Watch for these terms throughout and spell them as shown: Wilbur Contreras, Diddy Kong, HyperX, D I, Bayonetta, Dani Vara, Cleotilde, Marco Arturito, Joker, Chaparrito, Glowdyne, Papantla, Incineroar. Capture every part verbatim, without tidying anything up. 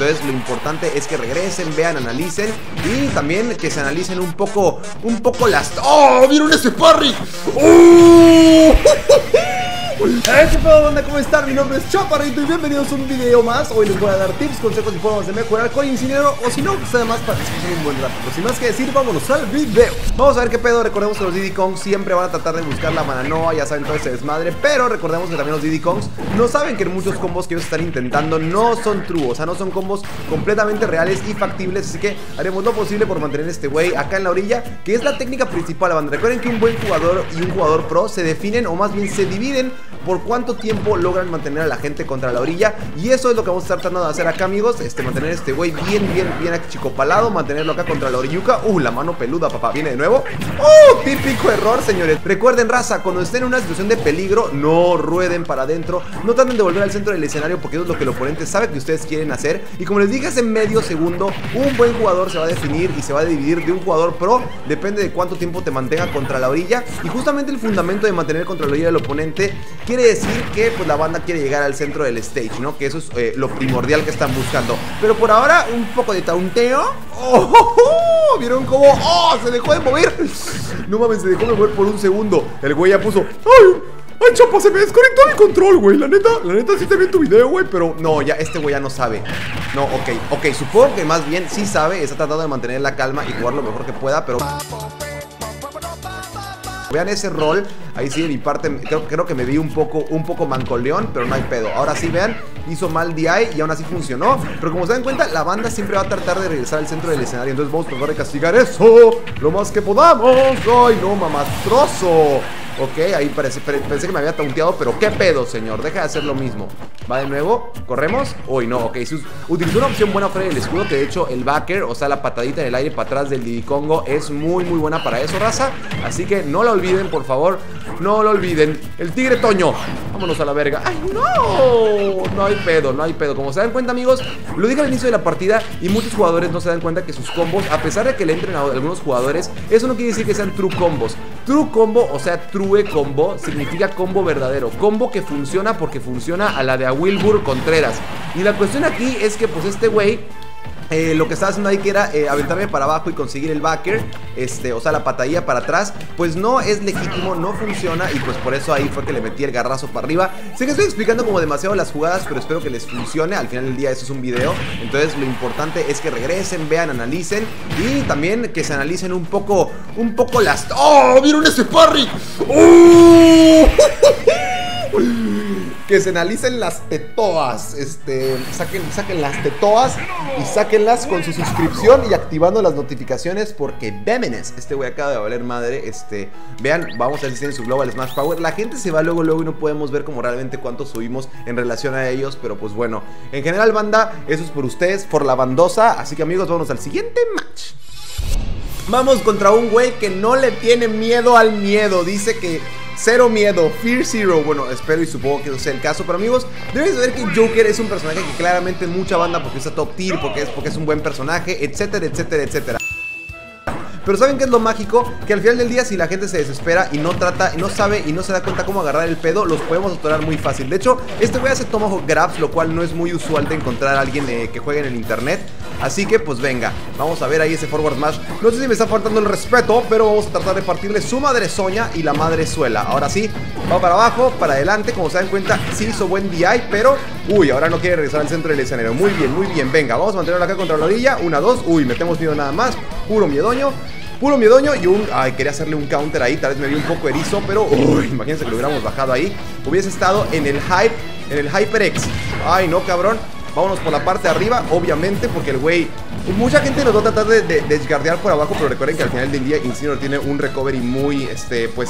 Entonces lo importante es que regresen, vean, analicen y también que se analicen un poco, un poco las... ¡Oh! ¿Vieron ese parry? ¡Oh! Hey, ¿qué pedo, banda? ¿Cómo están? Mi nombre es Chaparrito y bienvenidos a un video más. Hoy les voy a dar tips, consejos y formas de mejorar con Incineroar, o si no, pues además para que se un buen rato. Pero sin más que decir, vámonos al video. Vamos a ver qué pedo. Recordemos que los Diddy Kong siempre van a tratar de buscar la mananoa, ya saben, todo ese desmadre. Pero recordemos que también los Diddy Kongs no saben que muchos combos que ellos están intentando no son true, o sea, no son combos completamente reales y factibles. Así que haremos lo posible por mantener este güey acá en la orilla, que es la técnica principal, banda. Recuerden que un buen jugador y un jugador pro se definen, o más bien se dividen, por cuánto tiempo logran mantener a la gente contra la orilla. Y eso es lo que vamos a estar tratando de hacer acá, amigos. Este, mantener a este güey bien, bien, bien achicopalado, mantenerlo acá contra la orilluca. Uh, la mano peluda, papá, viene de nuevo. Uh, típico error, señores. Recuerden, raza, cuando estén en una situación de peligro, no rueden para adentro, no traten de volver al centro del escenario, porque eso es lo que el oponente sabe que ustedes quieren hacer. Y como les dije hace medio segundo, un buen jugador se va a definir y se va a dividir de un jugador pro, depende de cuánto tiempo te mantenga contra la orilla. Y justamente el fundamento de mantener contra la orilla del oponente quiere decir que pues la banda quiere llegar al centro del stage, ¿no? Que eso es eh, lo primordial que están buscando. Pero por ahora, un poco de taunteo. ¡Oh! oh, oh! ¿Vieron cómo? ¡Oh! ¡Se dejó de mover! No mames, se dejó de mover por un segundo. El güey ya puso... ¡Ay! ¡Ay, Chapa! Se me desconectó el control, güey. La neta, la neta sí te vi en tu video, güey. Pero no, ya, este güey ya no sabe. No, ok, ok. Supongo que más bien sí sabe. Está tratando de mantener la calma y jugar lo mejor que pueda, pero... Vean ese rol, ahí sí de mi parte creo, creo que me vi un poco, un poco mancoleón, pero no hay pedo. Ahora sí, vean, hizo mal D I y aún así funcionó. Pero como se dan cuenta, la banda siempre va a tratar de regresar al centro del escenario. Entonces vamos a tratar de castigar eso lo más que podamos. ¡Ay, no, mamastroso! Ok, ahí parece, pensé que me había taunteado, pero qué pedo, señor, deja de hacer lo mismo. Va de nuevo, corremos. Uy, oh, no, ok, utilizó una opción buena fuera del escudo, que de hecho el backer, o sea, la patadita en el aire para atrás del Diddy Kongo es muy, muy buena para eso, raza. Así que no lo olviden, por favor, no lo olviden. El tigre Toño, vámonos a la verga. ¡Ay, no! No hay pedo, no hay pedo. Como se dan cuenta, amigos, lo dije al inicio de la partida y muchos jugadores no se dan cuenta que sus combos, a pesar de que le entren a algunos jugadores, eso no quiere decir que sean true combos. True combo, o sea, true combo significa combo verdadero, combo que funciona porque funciona a la de a Wilbur Contreras. Y la cuestión aquí es que pues este güey Eh, lo que estaba haciendo ahí, que era eh, aventarme para abajo y conseguir el backer, este, o sea, la patadilla para atrás, pues no es legítimo, no funciona. Y pues por eso ahí fue que le metí el garrazo para arriba. Sé que estoy explicando como demasiado las jugadas, pero espero que les funcione. Al final del día eso es un video, entonces lo importante es que regresen, vean, analicen y también que se analicen un poco, un poco las... ¡Oh! ¿Vieron ese parry? ¡Oh! Que se analicen las tetoas. Este, saquen, saquen las tetoas y sáquenlas con su suscripción y activando las notificaciones, porque vémenes, este güey acaba de valer madre. Este, vean, vamos a ver si tienen su Global Smash Power. La gente se va luego, luego y no podemos ver como realmente cuánto subimos en relación a ellos. Pero pues bueno, en general, banda, eso es por ustedes, por la bandosa. Así que, amigos, vámonos al siguiente match. Vamos contra un güey que no le tiene miedo al miedo. Dice que... cero miedo, Fear Zero. Bueno, espero y supongo que eso sea el caso. Pero amigos, deben saber que Joker es un personaje que claramente mucha banda, porque está top tier, porque es, porque es un buen personaje, etcétera, etcétera, etcétera. Pero ¿saben qué es lo mágico? Que al final del día, si la gente se desespera y no trata, no sabe y no se da cuenta cómo agarrar el pedo, los podemos atorar muy fácil. De hecho, este güey hace tomahawk grabs, lo cual no es muy usual de encontrar a alguien eh, que juegue en el internet. Así que pues venga, vamos a ver ahí ese forward smash. No sé si me está faltando el respeto, pero vamos a tratar de partirle su madrezoña y la madrezuela. Ahora sí, va para abajo, para adelante. Como se dan cuenta, sí hizo buen D I, pero... uy, ahora no quiere regresar al centro del escenario. Muy bien, muy bien, venga, vamos a mantenerlo acá contra la orilla. Una, dos, uy, metemos miedo nada más. Puro miedoño, puro miedoño y un... ay, quería hacerle un counter ahí, tal vez me vi un poco erizo, pero... uy, imagínense que lo hubiéramos bajado ahí. Hubiese estado en el hype, en el HyperX. Ay, no, cabrón. Vámonos por la parte de arriba, obviamente, porque el güey... mucha gente nos va a tratar de, de, de desgardear por abajo, pero recuerden que al final del día Incineroar tiene un recovery muy, este, pues...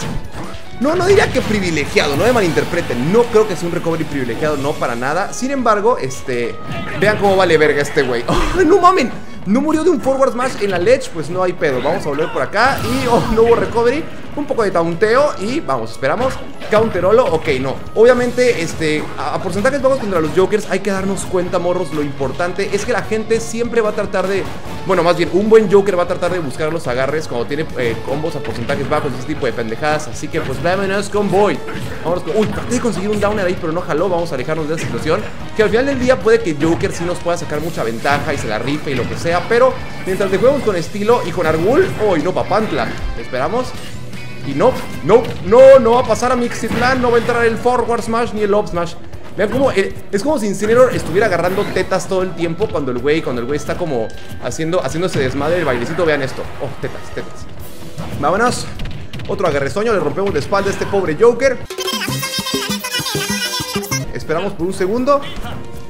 no, no diría que privilegiado, no me malinterpreten. No creo que sea un recovery privilegiado, no para nada. Sin embargo, este... vean cómo vale verga este güey. ¡Oh, no mamen! No murió de un forward smash en la ledge, pues no hay pedo. Vamos a volver por acá y... oh, no hubo recovery. un poco de taunteo y vamos, esperamos, counterolo, ok, no. Obviamente, este, a, a porcentajes bajos contra los Jokers hay que darnos cuenta, morros, lo importante es que la gente siempre va a tratar de, bueno, más bien, un buen Joker va a tratar de buscar los agarres cuando tiene eh, combos a porcentajes bajos y ese tipo de pendejadas, así que pues vámonos con Boy. Vámonos con, uy, traté de conseguir un downer ahí, pero no jaló, vamos a alejarnos de esa situación, que al final del día puede que Joker sí nos pueda sacar mucha ventaja y se la rife y lo que sea, pero mientras te juegamos con estilo y con Argul, uy, oh, no, papantla, esperamos. Y no, no, no, no va a pasar a Mixitlan, no va a entrar el Forward Smash ni el Up Smash. Vean cómo, eh, es como si Incineroar estuviera agarrando tetas todo el tiempo cuando el güey, cuando el güey está como haciendo, haciéndose desmadre el bailecito, vean esto. Oh, tetas, tetas. Vámonos. Otro agarrezoño, le rompemos la espalda a este pobre Joker. Esperamos por un segundo.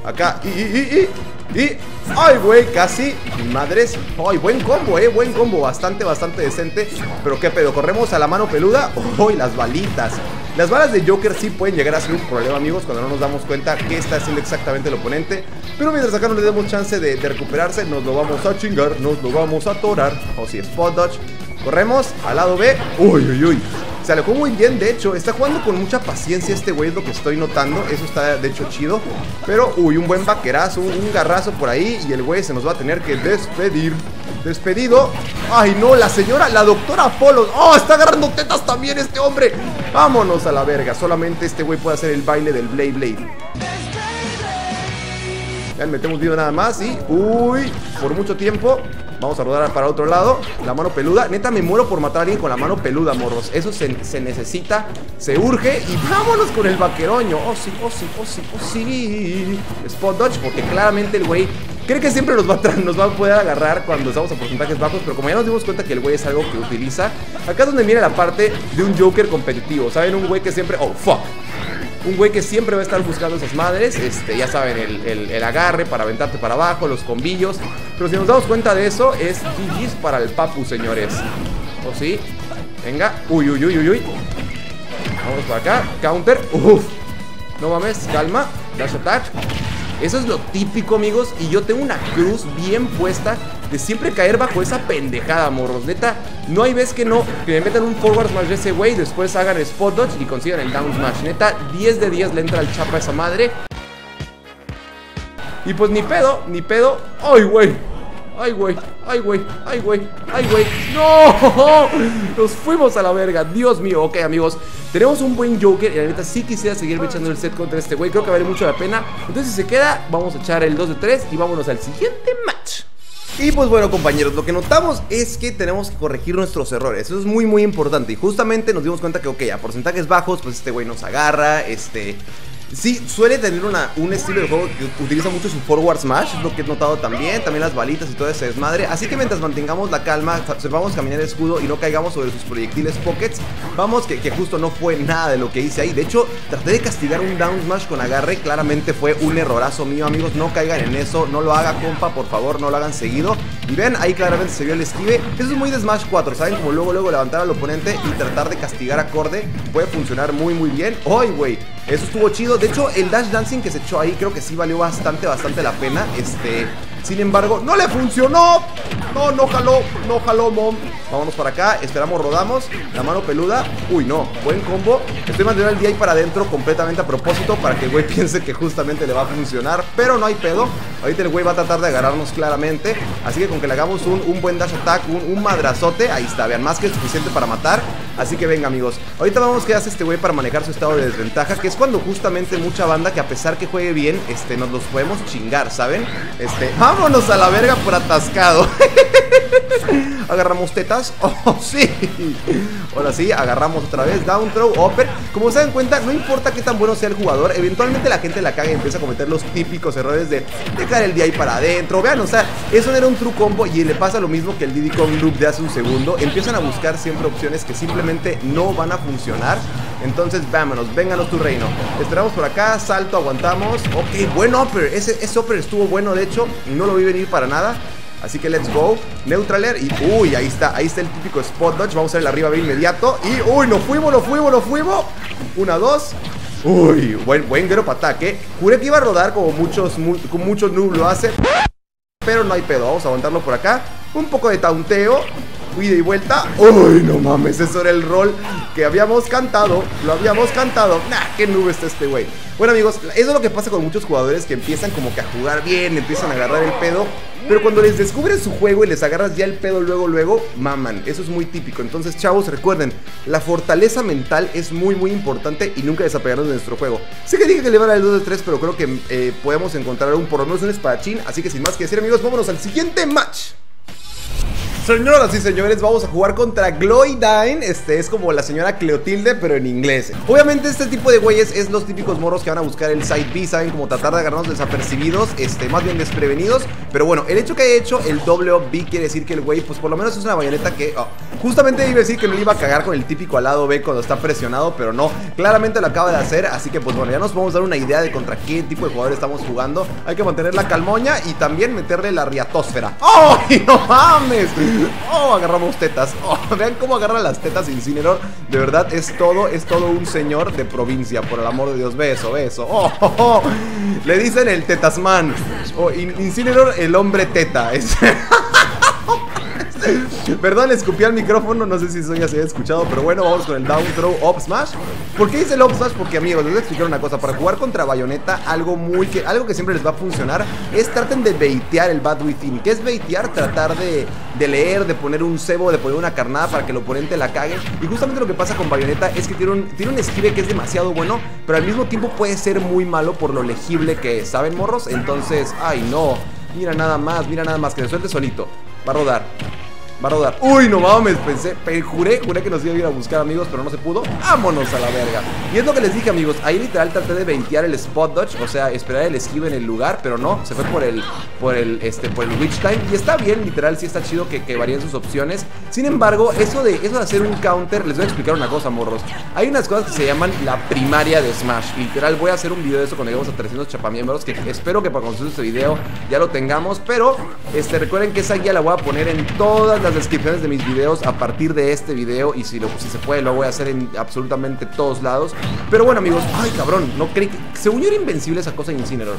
Acá, y, y, y, y, y. Ay, güey, casi, madres. Ay, buen combo, eh, buen combo, bastante, bastante decente. Pero qué pedo, corremos a la mano peluda. Uy, las balitas. Las balas de Joker sí pueden llegar a ser un problema, amigos, cuando no nos damos cuenta qué está haciendo exactamente el oponente. Pero mientras acá no le demos chance de, de recuperarse, nos lo vamos a chingar, nos lo vamos a atorar. O si, spot dodge, corremos al lado B. Uy, uy, uy. Se alejó muy bien, de hecho, está jugando con mucha paciencia este güey, es lo que estoy notando. Eso está, de hecho, chido. Pero, uy, un buen vaquerazo, un, un garrazo por ahí. Y el güey se nos va a tener que despedir. Despedido. Ay, no, la señora, la doctora Apolo. Oh, está agarrando tetas también este hombre. Vámonos a la verga, solamente este güey puede hacer el baile del Blade Blade. Ya le metemos video nada más y, uy, por mucho tiempo. Vamos a rodar para otro lado. La mano peluda. Neta, me muero por matar a alguien con la mano peluda, morros. Eso se, se necesita, se urge. Y vámonos con el vaqueroño. Oh, sí, oh, sí, oh, sí, oh, sí. Spot dodge, porque claramente el güey cree que siempre nos va, a nos va a poder agarrar cuando estamos a porcentajes bajos. Pero como ya nos dimos cuenta que el güey es algo que utiliza, acá es donde viene la parte de un Joker competitivo. ¿Saben? Un güey que siempre... Oh, fuck. Un güey que siempre va a estar buscando esas madres, este, ya saben, el, el, el agarre para aventarte para abajo, los combillos. Pero si nos damos cuenta de eso, es G G's para el papu, señores. ¿O sí? Venga. Uy, uy, uy, uy, uy. Vamos por acá. Counter. Uf. No mames, calma. Dash attack. Eso es lo típico, amigos. Y yo tengo una cruz bien puesta de siempre caer bajo esa pendejada, morros. Neta, no hay vez que no, que me metan un forward smash de ese güey, después hagan spot dodge y consigan el down smash. Neta, diez de diez le entra el chapa a esa madre. Y pues ni pedo, ni pedo. ¡Ay, güey! ¡Ay, güey! ¡Ay, güey! ¡Ay, güey! ¡Ay, güey! ¡No! Nos fuimos a la verga. Dios mío. Ok, amigos, tenemos un buen Joker. Y la neta sí quisiera seguir echando el set contra este güey. Creo que vale mucho la pena. Entonces, si se queda, vamos a echar el dos de tres y vámonos al siguiente match. Y pues bueno, compañeros, lo que notamos es que tenemos que corregir nuestros errores. Eso es muy muy importante. Y justamente nos dimos cuenta que, ok, a porcentajes bajos, pues este güey nos agarra. Este... Sí, suele tener una, un estilo de juego que utiliza mucho su forward smash, es lo que he notado también, también las balitas y todo ese desmadre. Así que mientras mantengamos la calma, sepamos caminar el escudo y no caigamos sobre sus proyectiles pockets. Vamos, que, que justo no fue nada de lo que hice ahí. De hecho, traté de castigar un down smash con agarre, claramente fue un errorazo mío, amigos. No caigan en eso, no lo haga, compa, por favor, no lo hagan seguido. Y ven, ahí claramente se vio el esquive. Eso es muy de Smash cuatro, ¿saben? Como luego, luego levantar al oponente y tratar de castigar acorde puede funcionar muy, muy bien. ¡Ay, güey! Eso estuvo chido. De hecho, el dash dancing que se echó ahí creo que sí valió bastante, bastante la pena. Este, sin embargo, ¡no le funcionó! No, no jaló, no jaló, mom. Vámonos para acá, esperamos, rodamos. La mano peluda, uy, no, buen combo. Estoy manteniendo el D I para adentro completamente a propósito, para que el güey piense que justamente le va a funcionar, pero no hay pedo. Ahorita el güey va a tratar de agarrarnos claramente, así que con que le hagamos un, un buen dash attack, un, un madrazote, ahí está, vean, más que suficiente para matar. Así que venga, amigos, ahorita vamos qué hace este güey para manejar su estado de desventaja, que es cuando justamente mucha banda que a pesar que juegue bien, este, nos los podemos chingar, ¿saben? Este, vámonos a la verga por atascado. Agarramos tetas, oh sí. Ahora sí, agarramos otra vez, down throw, upper. Como se dan cuenta, no importa qué tan bueno sea el jugador, eventualmente la gente la caga y empieza a cometer los típicos errores de dejar el D I para adentro. Vean, o sea, eso no era un true combo y le pasa lo mismo que el Diddy Kong loop de hace un segundo. Empiezan a buscar siempre opciones que simplemente no van a funcionar. Entonces, vámonos, vénganos tu reino. Esperamos por acá, salto, aguantamos. Ok, buen upper, ese, ese upper estuvo bueno, de hecho, no lo vi venir para nada. Así que let's go, neutraler. Y uy, ahí está, ahí está el típico spot dodge. Vamos a ver el arriba B inmediato. Y uy, nos fuimos, nos fuimos, nos fuimos. Una, dos. Uy, buen, buen gero para ataque. Juré que iba a rodar como muchos, mu como muchos noob lo hacen, pero no hay pedo, vamos a aguantarlo por acá. Un poco de taunteo. ida y vuelta. Uy, no mames, eso era el rol que habíamos cantado, lo habíamos cantado. Nah, qué nube está este güey. Bueno amigos, eso es lo que pasa con muchos jugadores que empiezan como que a jugar bien, empiezan a agarrar el pedo, pero cuando les descubres su juego y les agarras ya el pedo luego luego, maman, eso es muy típico. Entonces chavos, recuerden, la fortaleza mental es muy muy importante y nunca desapegarnos de nuestro juego. Sé que dije que le van al dos de tres, pero creo que eh, podemos encontrar un, por lo menos un espadachín, así que sin más que decir amigos, vámonos al siguiente match. Señoras y señores, vamos a jugar contra Glowdyne. Este es como la señora Cleotilde, pero en inglés. Obviamente este tipo de güeyes es los típicos moros que van a buscar el side B, saben, como tratar de agarrarnos desapercibidos, este, más bien desprevenidos. Pero bueno, el hecho que haya hecho el doble O B quiere decir que el güey, pues por lo menos es una bayoneta que... Oh, justamente iba a decir que no le iba a cagar con el típico al lado B cuando está presionado, pero no, claramente lo acaba de hacer. Así que pues bueno, ya nos podemos dar una idea de contra qué tipo de jugador estamos jugando. Hay que mantener la calmoña y también meterle la riatósfera. ¡Oh, no mames! Oh, agarramos tetas. Oh, vean cómo agarran las tetas Incineroar. De verdad, es todo, es todo un señor de provincia. Por el amor de Dios, ve eso, ve eso. Oh, oh, oh. Le dicen el tetasman. Oh, Incineroar, el hombre teta. Es... Perdón, le escupí al micrófono, no sé si eso ya se había escuchado, pero bueno, vamos con el down throw up smash. ¿Por qué dice el up smash? Porque amigos, les voy a explicar una cosa, para jugar contra Bayonetta, algo muy que, algo que siempre les va a funcionar es traten de baitear el bad within. ¿Qué es baitear? Tratar de, de leer, de poner un cebo, de poner una carnada para que el oponente la cague. Y justamente lo que pasa con Bayonetta es que tiene un, tiene un esquive que es demasiado bueno, pero al mismo tiempo puede ser muy malo por lo legible que es, ¿saben morros? Entonces, ay no, mira nada más, mira nada más, que se suelte solito, va a rodar. Va a rodar. Uy, no mames, pensé, juré, juré que nos iba a ir a buscar amigos, pero no se pudo. Vámonos a la verga. Y es lo que les dije amigos, ahí literal traté de ventear el spot dodge, o sea, esperar el esquive en el lugar, pero no, se fue por el, por el, este, por el witch time. Y está bien, literal, sí está chido que, que varíen sus opciones. Sin embargo, eso de, eso de hacer un counter, les voy a explicar una cosa morros. Hay unas cosas que se llaman la primaria de Smash. Literal, voy a hacer un video de eso cuando lleguemos a trescientos chapamiembros, que espero que para cuando suba este video ya lo tengamos. Pero, este, recuerden que esa guía la voy a poner en todas las las descripciones de mis videos a partir de este video. Y si, lo, si se puede, lo voy a hacer en absolutamente todos lados. Pero bueno amigos, ay cabrón, no creí que... Según yo era invencible esa cosa en Incineroar.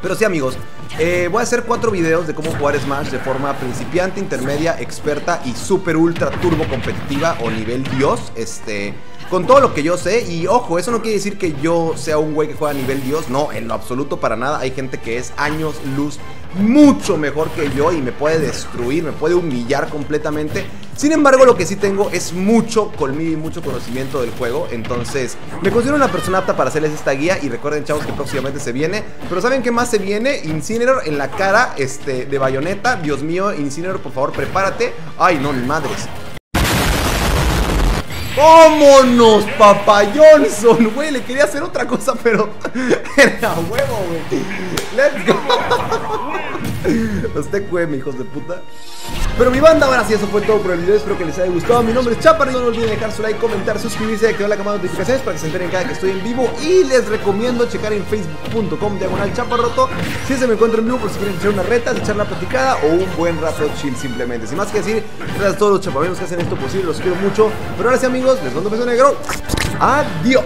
Pero sí amigos, eh, voy a hacer cuatro videos de cómo jugar Smash de forma principiante, intermedia, experta y super ultra turbo competitiva o nivel Dios, este... con todo lo que yo sé, y ojo, eso no quiere decir que yo sea un güey que juega a nivel Dios, no, en lo absoluto, para nada. Hay gente que es años luz mucho mejor que yo y me puede destruir, me puede humillar completamente. Sin embargo, lo que sí tengo es mucho colmillo y mucho conocimiento del juego, entonces me considero una persona apta para hacerles esta guía. Y recuerden chavos que próximamente se viene, pero ¿saben qué más se viene? Incineroar en la cara este, de Bayonetta. Dios mío, Incineroar, por favor, prepárate. Ay, no, mi madres. ¡Vámonos, papá Johnson! Güey, le quería hacer otra cosa, pero... Era huevo, güey. ¡Let's go! Usted cueme, hijos de puta. Pero mi banda, ahora sí, eso fue todo por el video. Espero que les haya gustado. Mi nombre es Chaparrito. No olviden dejar su like, comentar, suscribirse, activar la cámara de notificaciones para que se enteren cada que estoy en vivo. Y les recomiendo checar en facebook punto com diagonal chaparroto. Si se me encuentran en vivo, por si quieren echar unas retas, echar una platicada o un buen rato chill simplemente. Sin más que decir, gracias a todos los chaparritos que hacen esto posible. Los quiero mucho. Pero ahora sí, amigos, les mando un beso negro. Adiós.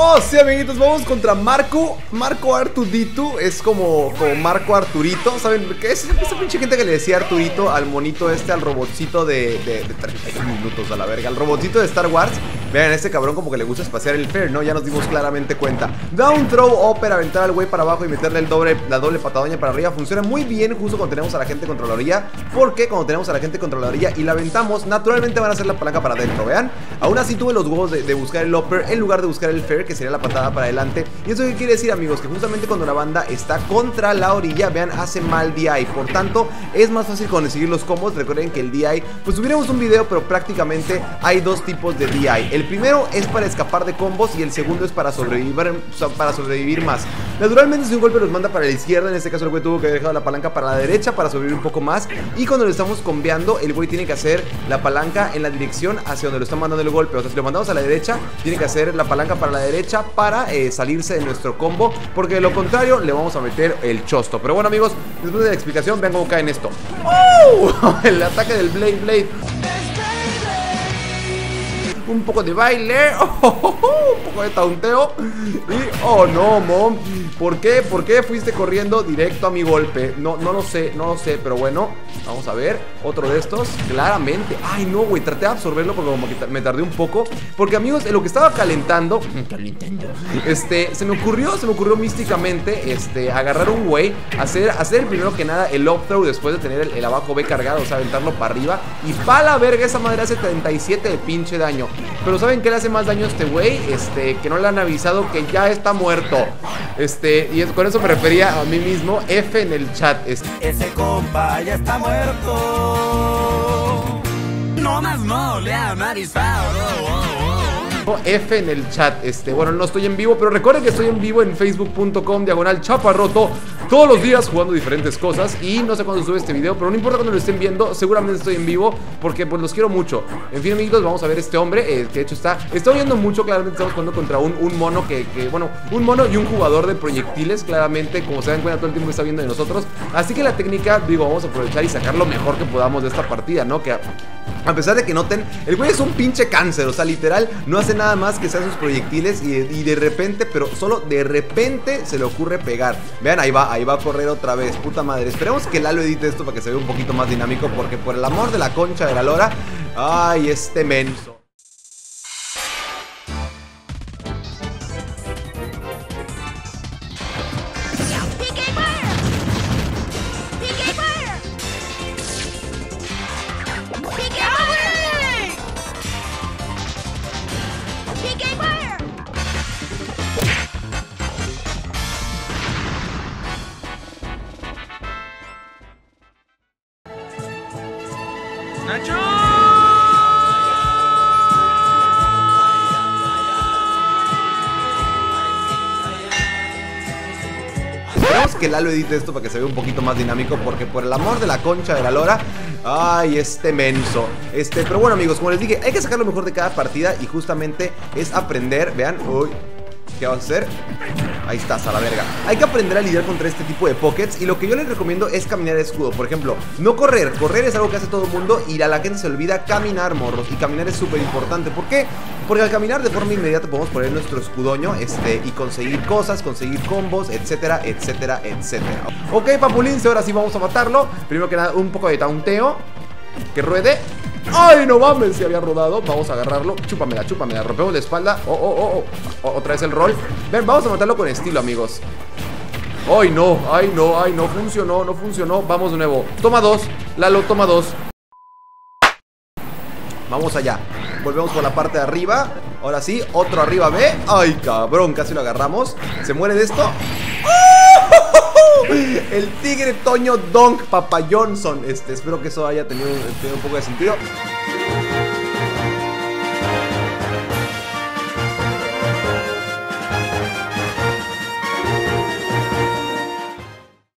Oh, sí, amiguitos, vamos contra Marco, Marco Arturito, es como, como Marco Arturito, ¿saben? Que es esa pinche gente que le decía Arturito al monito este, al robotcito de, de, de treinta minutos a la verga, al robotcito de Star Wars. Vean, este cabrón como que le gusta espaciar el fair, ¿no? Ya nos dimos claramente cuenta. Down throw, upper, aventar al güey para abajo y meterle el doble, la doble patadoña para arriba. Funciona muy bien justo cuando tenemos a la gente contra la orilla, porque cuando tenemos a la gente contra la orilla y la aventamos, naturalmente van a hacer la palanca para adentro, vean. Aún así tuve los huevos de, de buscar el upper en lugar de buscar el fair, que sería la patada para adelante. ¿Y eso qué quiere decir, amigos? Que justamente cuando la banda está contra la orilla, vean, hace mal D I. Por tanto, es más fácil conseguir los combos. Recuerden que el D I, pues tuviéramos un video, pero prácticamente hay dos tipos de D I. El primero es para escapar de combos y el segundo es para sobrevivir, para sobrevivir más. Naturalmente, si un golpe nos manda para la izquierda, en este caso el güey tuvo que haber dejado la palanca para la derecha para sobrevivir un poco más. Y cuando lo estamos combeando, el güey tiene que hacer la palanca en la dirección hacia donde lo está mandando el golpe. O sea, si lo mandamos a la derecha, tiene que hacer la palanca para la derecha para eh, salirse de nuestro combo, porque de lo contrario le vamos a meter el chosto. Pero bueno, amigos, después de la explicación, vean cómo cae en esto. ¡Oh! El ataque del Blade Blade. un poco de baile, oh, oh, oh, un poco de taunteo. Y oh no, mom, ¿por qué? ¿Por qué fuiste corriendo directo a mi golpe? No, no lo sé, no lo sé, pero bueno, vamos a ver, otro de estos, claramente. Ay no, güey, traté de absorberlo porque como que me tardé un poco, porque amigos, en lo que estaba calentando, calentando, este, se me ocurrió, se me ocurrió místicamente, este, agarrar un güey, hacer, hacer primero que nada el up throw después de tener el, el abajo B cargado, o sea, aventarlo para arriba, y pa' la verga, esa madre hace treinta y siete de pinche daño. Pero ¿saben qué le hace más daño a este güey? Este, que no le han avisado que ya está muerto. Este, y es, con eso me refería a mí mismo. F en el chat. Este. Ese compa ya está muerto. No más no le han avisado. F en el chat, este, bueno, no estoy en vivo, pero recuerden que estoy en vivo en facebook punto com diagonal chaparroto, todos los días jugando diferentes cosas, y no sé cuándo sube este video, pero no importa cuándo lo estén viendo, seguramente estoy en vivo, porque pues los quiero mucho. En fin, amiguitos, vamos a ver este hombre, eh, que de hecho está, está viendo mucho, claramente estamos jugando contra un, un mono que, que, bueno, un mono y un jugador de proyectiles, claramente, como se dan cuenta, todo el tiempo está viendo de nosotros, así que la técnica, digo, vamos a aprovechar y sacar lo mejor que podamos de esta partida, ¿no? Que... a pesar de que noten, el güey es un pinche cáncer, o sea, literal, no hace nada más que sean sus proyectiles y, y de repente, pero solo de repente se le ocurre pegar. Vean, ahí va, ahí va a correr otra vez, puta madre. Esperemos que Lalo edite esto para que se vea un poquito más dinámico, porque por el amor de la concha de la lora, ay, este menso. Que Lalo edite esto para que se vea un poquito más dinámico, porque por el amor de la concha de la lora, ay, este menso. Este, pero bueno, amigos, como les dije, hay que sacar lo mejor de cada partida y justamente es aprender. Vean, uy, ¿qué va a hacer? Ahí estás, a la verga. Hay que aprender a lidiar contra este tipo de pockets, y lo que yo les recomiendo es caminar de escudo. Por ejemplo, no correr, correr es algo que hace todo el mundo y a la gente se olvida caminar, morros. Y caminar es súper importante, ¿por qué? Porque al caminar de forma inmediata podemos poner nuestro escudoño, este, y conseguir cosas, conseguir combos, etcétera, etcétera, etcétera. Ok, papulín, ahora sí vamos a matarlo. Primero que nada, un poco de taunteo. Que ruede. ¡Ay, no mames! Se había rodado. Vamos a agarrarlo. Chúpamela, chúpamela. Rompemos la espalda. Oh, oh, oh, oh. Otra vez el roll. Ven, vamos a matarlo con estilo, amigos. ¡Ay, no! ¡Ay, no! ¡Ay, no! Funcionó, no funcionó. Vamos de nuevo. Toma dos. Lalo, toma dos. Vamos allá. Volvemos por la parte de arriba. Ahora sí, otro arriba B. ¡Ay, cabrón! Casi lo agarramos. ¿Se muere de esto? El tigre Toño Donk Papa Johnson. Este, espero que eso haya tenido, tenido un poco de sentido.